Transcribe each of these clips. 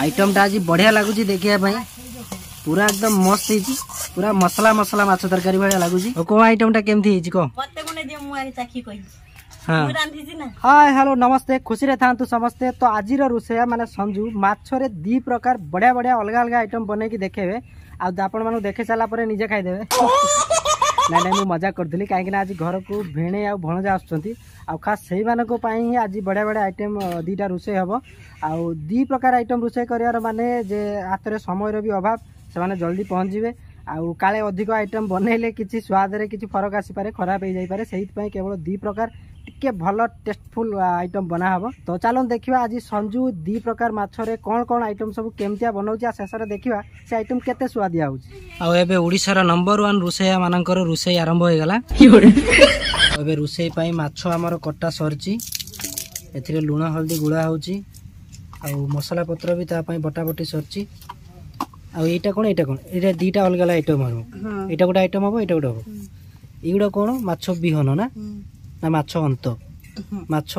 आइटमटा आज बढ़िया लगुच देखापी पूरा एकदम मस्त है पूरा मसला मसला माछ तरकारी भाई लगुच कौन आइटमटा केमती है। हाँ हाय हेलो नमस्ते खुशी रे थांतु समस्ते। तो आज रोषेया माने संजू माछ रे दी प्रकार बढ़िया बढ़िया अलग अलग आइटम बन के देखेबे आपण मानु देखे साला परे निजे खाइदेबे। ना ना मु मजा करदली कहीं आज घर को भेणे आ भणजा आछंती आ खास सेही मानक पई आज बढ़िया बढ़िया आइटम दीटा रोषे हबो आ दी प्रकार आइटम रोषे करियार माने जे हाथ रे समय रे भी अभाव से माने जल्दी पहुँचीबे आउ काले अधिक आइटम बनइले किसी स्वाद रे किसी फरक आसीपे खराब हो जापे से केवल दी प्रकार टिके भल टेस्टफुल आइटम बना हबो। तो चलो देखिवा आज संजू दी प्रकार माछ रे कौन कौन आइटम सब केमतिया बनाउची आ शेष रे देखिवा से आइटम केते स्वादिया होउची। ओडिसा रा नंबर 1 रोषेया मानकर रोषे आरंभ हो गेला। एबे रोषे पई माछ हमर कट्टा सरची एथिरे लूण हल्दी गुड़ा होउची आ मसाला पत्र भी ता पई बटाबटी सरची आ एटा कोन एटा कोन एटा दीटा अलग अलग आइटम हरो एटा गोटा आइटम हबो एटा गोटा हबो इगुडा कोन माछ बिहन ना ना माछ अंत आ माछ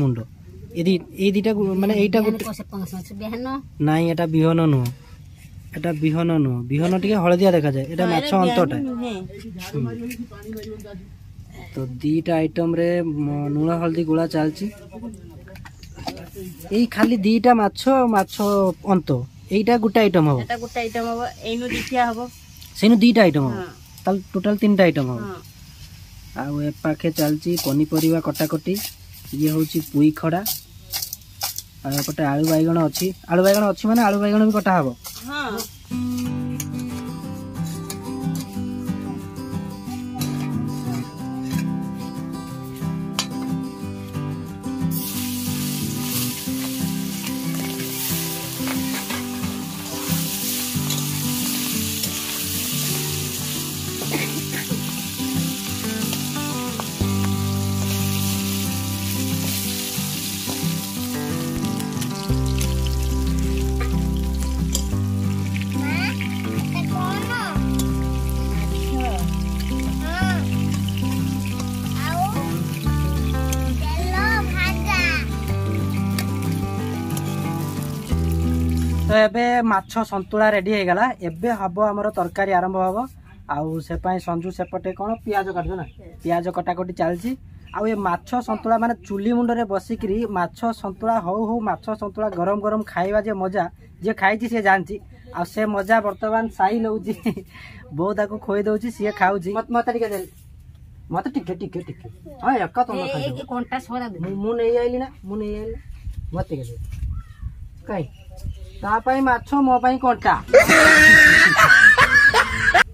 मुंड ए दीटा माने एटा गोटे नाही एटा बिहन नु एटा बिहन नु बिहन टिके हळदिया देखा जाए एटा माछ अंतटा। तो दीटा आइटम रे लूण हल्दी गुळा चलची ए खाली दीटा माछ माछ अंत एटा गोटे आइटम हबो एटा गोटे आइटम हबो एनु दिखिया हबो सेनु दीटा आइटम हबो तल टोटल तीनटा आइटम हबो आउ ए पाखे चलची पनीपरिया कटाकटी ये हूँ पुई खड़ा आटे आलू बैगण अच्छी माने आलू बैगण भी कटा हे। हाँ। तो एबे माछ संतुला रेडी हो गला एबे हबो हमर तरकारी आरंभ हबो आउ से पई संजू सेपटे कोन प्याज काटबो ना प्याज कटाकटी चलची आउ ए माछ संतुला माने चुली मुंड रे बसिकरी माछ संतुला हो हो माछ संतुला गरम गरम खाइबा जे मजा जे खाइची से जानची आ से मजा वर्तमान साई लौजी बहुता को खोई दउची से खाउची मत टिके दे मत टिके टिके टिके हां एका तो ना खाइ कोनटा सोरा दे मु नै आइली ना मु नै आइली मत टिके दे काई तापाई माछ मो पाई कोंटा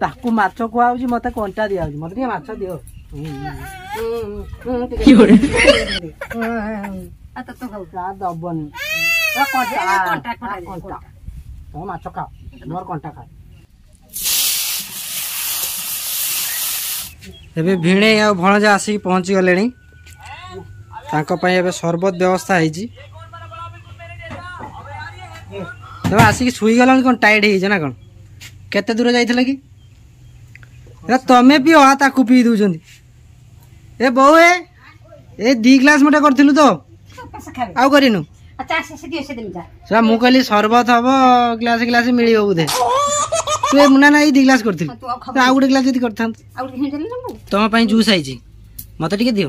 ताकू माछ को आउजी मते कोंटा दिया आउजी मते माछ दियो ठीक है आ त तो गलता दबन ओ कोंटा कोंटा तो माछ खाओ नोर कोंटा खा एबे भिणे आ भणजा आसी पहुंची गेलेनी तांको पाई एबे शरबत व्यवस्था है जी तो आसिक सुईगल कौन टाइड हो ना कौन केते दूर जाइला कि तुम्हें पी ताकू पी दौरान ए बो ए दी ग्लास मोटे करूँ तो आउ करूँ मुझे शरबत हम ग्लास ग्लास मिल बोधे तु मुना ना दी ग्लास करी आउ गोटे ग्लास जी कर तुम जूस आई मत टे दि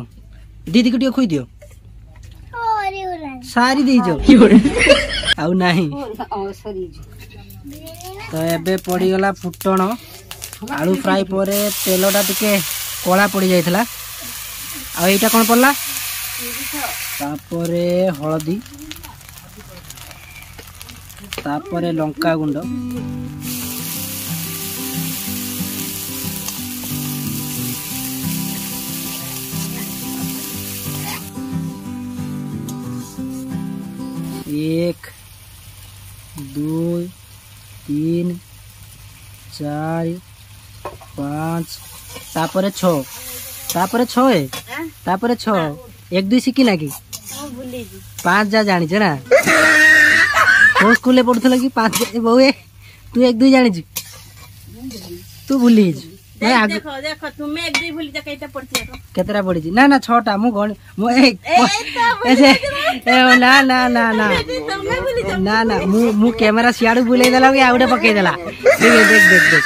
दीदी को खुई दि सारी दे आउ नहीं। तो एबे पड़ी गला फुटण आलू फ्राई पर तेलटा टिके कला पड़ जाता आईटा कौन पड़ला हलदी तापरे लंका गुंड एक दो तीन चार पाँच तापरे छो तापरे छो है तापरे छो एक दुई शिखिला कि पाँच जा जानी ना तो स्कूल पढ़ुला कि पाँच बो तू एक दुई जानी तू भूली देखो देखो तुम्हें एक दो भूली केटा पड़ती है केतरा पड़ी जी ना ना 6टा मु मु एक ए ना ना ना ना ना ना मु कैमरा सियाड़ भूले देला के आउडे पके देला देख देख देख देख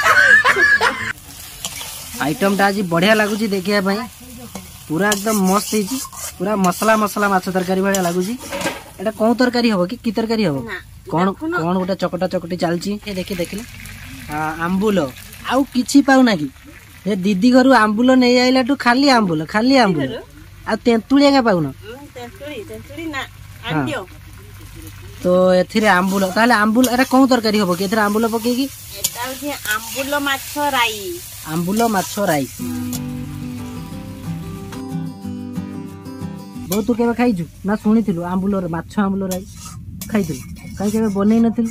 आइटम टा जी बढ़िया लागु जी देखिया भाई पूरा एकदम मस्त है जी पूरा मसाला मसाला माछ तरकारी बढ़िया लागु जी एटा कोन तरकारी होबो की तरकारी होबो कोन कोन गोटा चकटा चकटी चलची ए देखि देखले आंबुलो आउ किछि पाउ ना कि ए दीदी घरु आंबुलो नै आइला टू खाली आंबुलो आ तेंतुलिया का पाउ ना तेंतुली तेंतुली ना आंडियो तो एथिरे आंबुलो ताले आंबुल एरा कोन तरकारी होबो कि एथिरे आंबुलो पके कि एटा जे आंबुलो माछ राई बहुत तू केबे खाइजु ना सुनिथिलु आंबुलोर माछ आंबुलो राई खाइथिलु काई केबे बनै नथिलु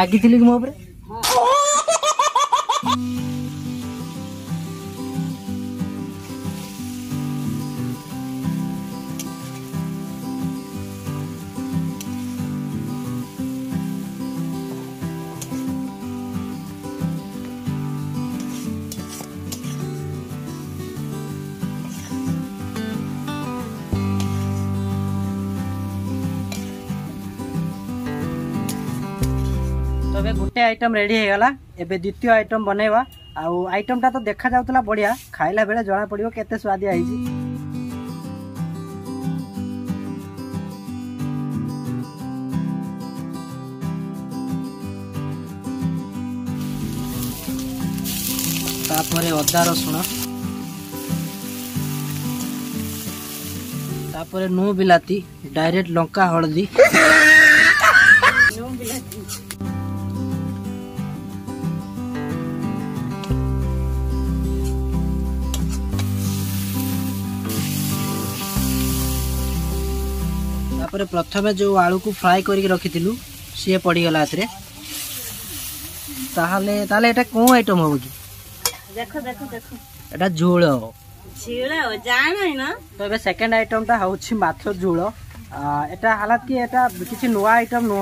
रागी थिलु कि मो ऊपर तबे गुटे आइटम रेडी हो गला एबे द्वितीय आइटम बनेवा आउ आइटम टा तो देखा जाउतला बढ़िया खाइला बेले जणा पड़ियो केते स्वादिया आइ जी तापरे अदा रसुण तापरे नो बिलाती डायरेक्ट लंका हळदी नो बिलाती तापर प्रथमे जो आलू को फ्राई करके रखी थिलु सी पड़ी गला आतरे ताहाले ताले एटा कोन आइटम हो कि देखो देखो देखो एटा झोल झोल जान है ना तबे सेकंड आइटम ता होछि माछो झोल एटा हालात कि एटा किछि नोआ आइटम नो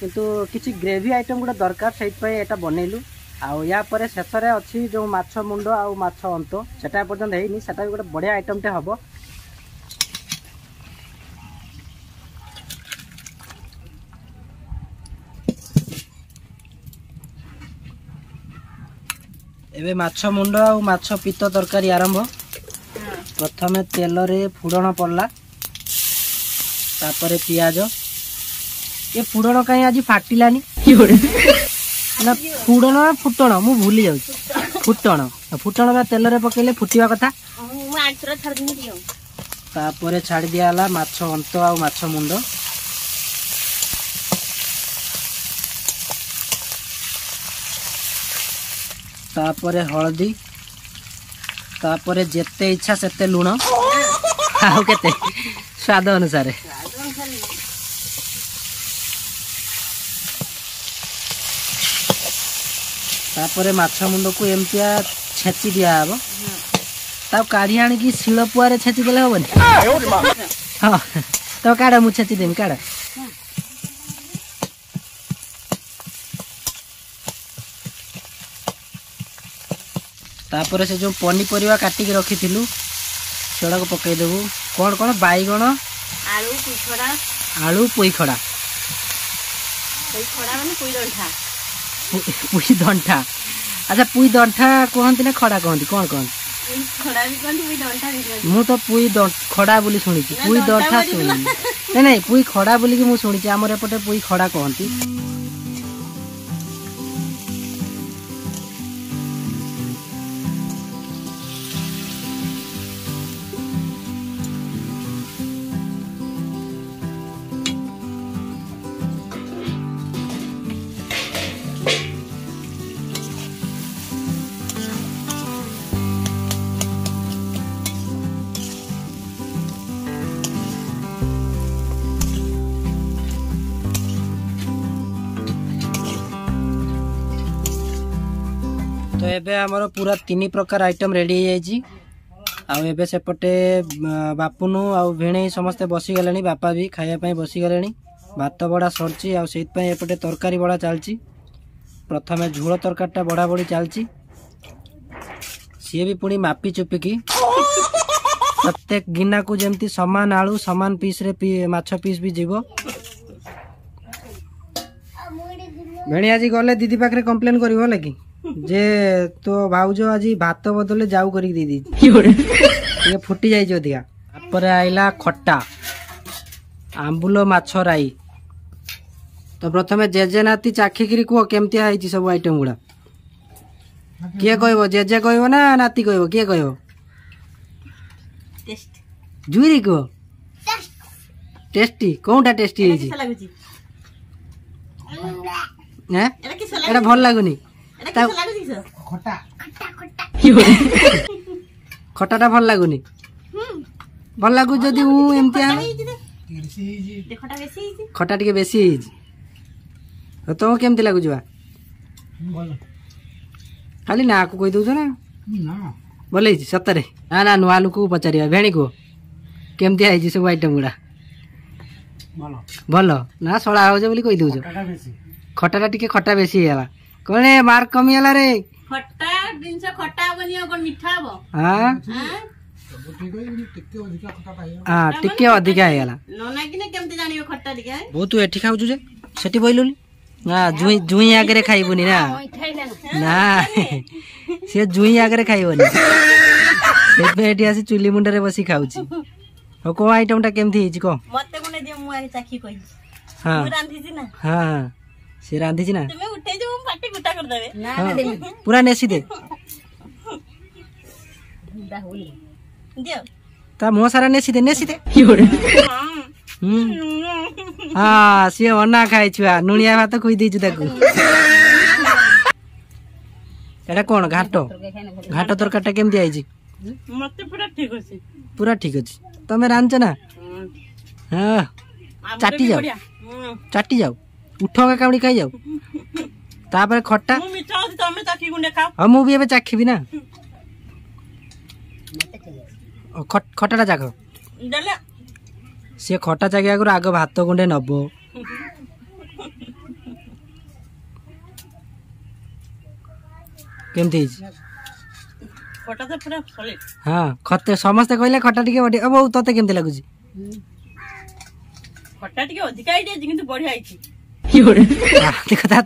किंतु किछि ग्रेवी आइटम गुडा दरकार सेट पय एटा बनेलु आ या परे शेषरे अछि जो माछो मुंडो आ माछो अंत सेटा पर्यंत हेनी सेटा गुडा बढ़िया आइटम ते हबो एबे माछो मुंडो आ माछो पित्त तरकारी आरंभ प्रथमे तेल रे फुडण पड़ला तापरे प्याज ये फुडण काई आज फाटिलानी ना फुडण फुटण मु भूली जाउ फुटण फुटण में तेल रे पकेले फुटिवा कथा मु आंचर छाड़ दिनी दियो तापरे छाड़ दियाला माछो अंत आ माछो मुंडो तापरे हळदी तापरे जेते इच्छा सेते लूण आउ केते स्वाद अनुसार तापरे माछा मुंडो को एमतिया छेची दिया हबो ताव काढी आणी की शिळ पुआरे छेची देले होबनी हां तो काढा मु छेची देम काढा तापर से जो पनीपरिया काटिक रखी सेड़ा को पकई देबू कौन कौन बैगण आलू पोईखड़ा पुई दंठा अच्छा पुई दंठा कहती ना खड़ा कहती कौन कौन मु तो पुई खड़ा बोली सुनी पुई दंठा सुनी ना ना पुई खड़ा बोली कि मु सुनी आमर एपटे पुई खड़ा कहती तो एबे हमरो पूरा 3 प्रकार आइटम रेडी हो जाई आ एबे सेपटे बापुनु आ भेणे समस्त बसी गलेनी बापा भी खाया पई बसी गलेनी भात बडा सरची आ सेत पई एपटे तरकारी बडा चलची प्रथमे झोल तरकारीटा बडा बडी चलची सी भी पुणी मापी चुपिकी प्रत्येक गिना को जमती समान आलू समान पीस रे माछ पीस भी जीव भेणी आज गले दीदी पाखे कम्प्लेन कर जे तो भाज आज भात बदले जाऊ कर फुटी जाइए अधिका तापर आइला खट्टा आंबुल माछ राई। तो प्रथम जेजे नाती चाखिकी कह केमती सब आइटम गुड़ा किए कह जेजे कह ना नाती कह किए कह जुरी कह टेस्टी कौटा टेस्टी है भल लगुनी खटाटा भल लगुनी भल लगू जदि खटा टे बेस तुम केमती लगुच खाली ना को कहीद ना भले ही सतरे ना ना नुआ लोक पचार भेणी को केमती आई सब आइटम गुड़ा भल ना सड़ा हाउज बोली कही दौच खटाटा टी खटा बेस कौन मार्क कमीगला रे हाँ टिके अधिका बहुत एठी खाऊ से बहलुनि ना जुई जुई आगे खाइबुनि ना ना सी जुई आगे खाइबनि से आसी चुली मुंडे बस खाऊ कौ आइटमटा केमती कौ हाँ सी रांधि ना पूरा नेसी दे ता मो सारा नेसी दे हाँ सी अना खाए छुआ नुणिया भात खुई दे कौन घाट घाट तरकार टा केमती आई पूरा ठीक अच्छे तमें रांच ना हाँ चाटी जाओ उठ कामड़ी खाई जाओ तापर खट्टा हाँ मुझे चाखी ना खटाटा जाग सी खटा जागे आगे आग भात गुंडे नब केमती हाँ खते समस्ते कहले खटा टी बो ते केमती लगुच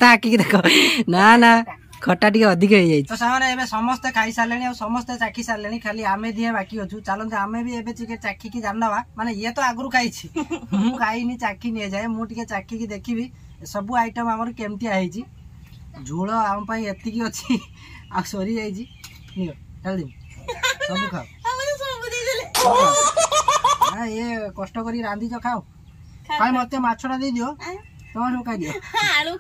आखिकी देख ना ना खटा टी अधिक हो जाए। तो सामने समस्ते खाई सारे समस्ते चाखी सारे खाली आमे दिए बाकी अच्छु चलते आम भी चाखिकी जानवा माने ये तो आगुरी खाई मुझे चाखी नहीं जाए मुझे चाखिकी देखी सब आइटम आमर केमती आई झोल आम एति अच्छी आ सरी जाइए सब खाओ ये कष्ट कर रांधि खाओ खाली मत माछटा दे दियो आलू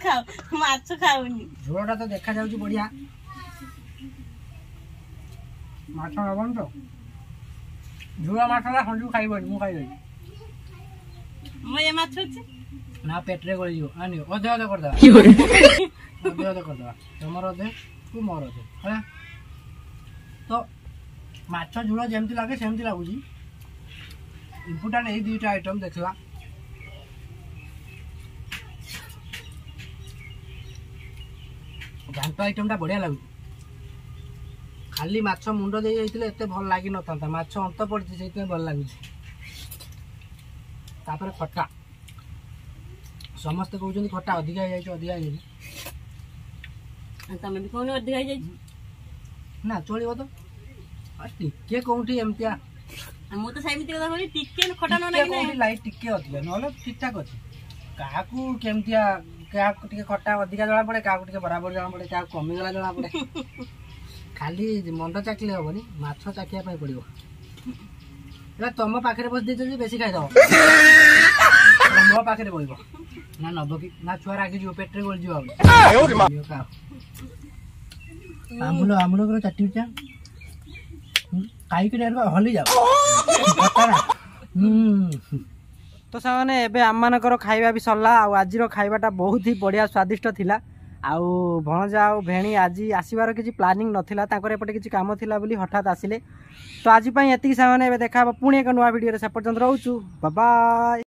खाओ माछ खाओनी झोलटा तो देखा जाउ छी बढ़िया माछ खावन तो झोला माछला हंडू खाइबो मु खाइ जाई म ये माछ छी ना पेट रे गळि जो आनी ओदे कर दवा ओदे कर दवा तमर ओदे तू मोर ओदे हला तो माछ झोला जेमती लागे सेमती लागु छी इंपोर्टेंट ए दुटा आइटम देखला घाट आइटम टा बढ़िया लगू खाली माछ मुंड दे जाते भल लग ना माछ अंत पड़ी से भल लगुच खटा समस्ते कहते खटा अधिका ना चलो तो टे कौटी एमतीया लाइट टिके अधिका ना ठीक ठाक अच्छे क्या केमतीया क्या खटा अधिका जना पड़े क्या बराबर जना पड़े क्या कमीगला जना पड़े खाली मंड चाकिले हेनी माछ चाखिया पड़ो तुम पाखे बस दे बेस खाईद मो पाखे बोल ना नब कि ना छुआ रागिज पेटे गोल आंबुल आंबुल चाटी खाई हली जाओ। तो सामने एवं आम मान खाइबा भी सरला आज खाइबाटा बहुत ही बढ़िया स्वादिष्ट थिला आउ भणजा आ भेणी आज आसबार किसी प्लानिंग नथिला तांकर एपटे किसी काम थिला बोली हठात आसिले। तो आज एति सामने देखा पुणी एक नुआ भिडियो से पर्यंत रहूचु बाय बाय।